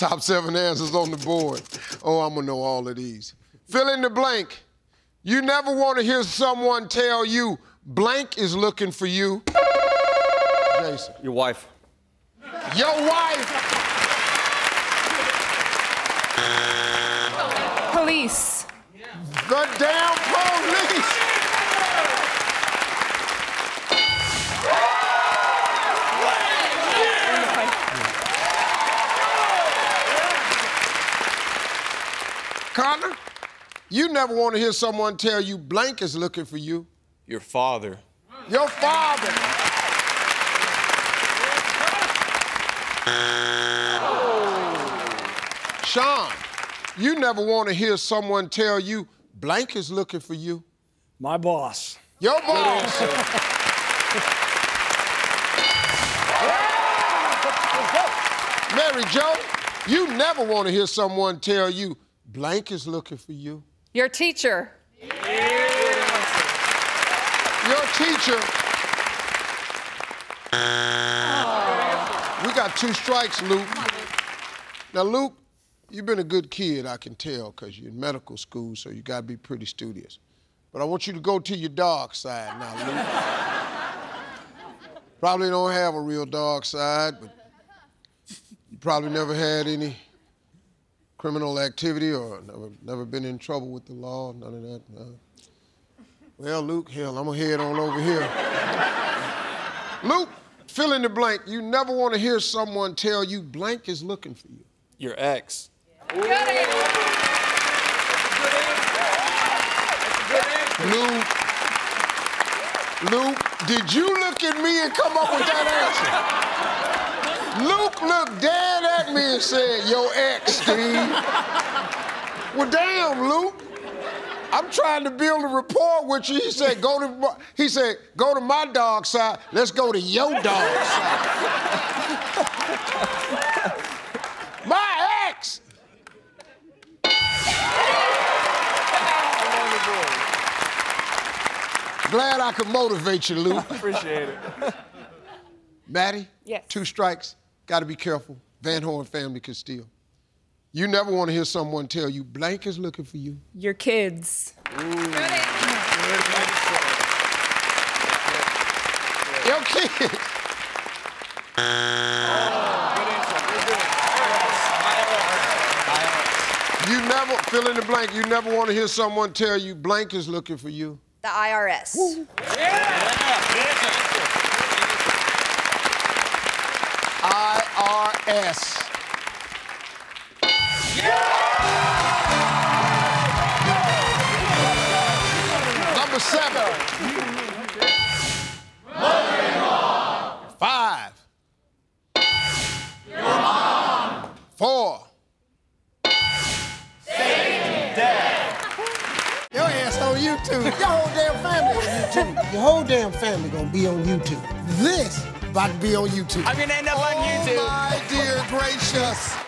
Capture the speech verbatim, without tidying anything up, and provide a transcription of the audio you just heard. Top seven answers on the board. Oh, I'm gonna know all of these. Fill in the blank. You never wanna hear someone tell you blank is looking for you. Jason. Your wife. Your wife. Police. The damn police. Connor, you never want to hear someone tell you blank is looking for you. Your father. Your father. Oh. Sean, you never want to hear someone tell you blank is looking for you. My boss. Your boss. Mary Jo, you never want to hear someone tell you blank is looking for you. Your teacher. Yeah. Your teacher. Oh. We got two strikes, Luke. Now, Luke, you've been a good kid, I can tell, because you're in medical school, so you got to be pretty studious. But I want you to go to your dark side now, Luke. Probably don't have a real dark side, but you probably never had any criminal activity or never, never been in trouble with the law, none of that. No. Well, Luke, hell, I'm gonna head on over here. Luke, fill in the blank. You never wanna hear someone tell you blank is looking for you. Your ex. Yeah. Got it. Luke, Luke, did you look at me and come up with that answer? Luke looked dead at me and said, "Yo, ex, Steve." Well, damn, Luke. I'm trying to build a rapport with you. He said, "Go to," my, he said, "Go to my dark side. Let's go to your dark side." My ex. Glad I could motivate you, Luke. I appreciate it. Maddie. Yes. Two strikes. Gotta be careful. Van Horn family could steal. You never want to hear someone tell you blank is looking for you. Your kids. Ooh. Your kids. You never, fill in the blank, you never want to hear someone tell you blank is looking for you. The I R S. Woo. Yeah. I R S. Yeah! Number seven. Mother-in-law. Five. Your mom. Four. Satan. Dad. Your ass on YouTube. Your whole damn family on YouTube. Your whole damn family gonna be on YouTube. This. About to be on YouTube. I'm gonna end up oh on YouTube. Oh my dear gracious.